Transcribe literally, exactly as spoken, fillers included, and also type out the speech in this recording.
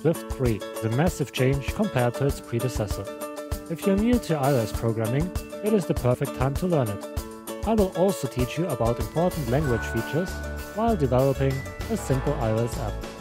Swift three is a massive change compared to its predecessor. If you're new to iOS programming, it is the perfect time to learn it. I will also teach you about important language features while developing a simple iOS app.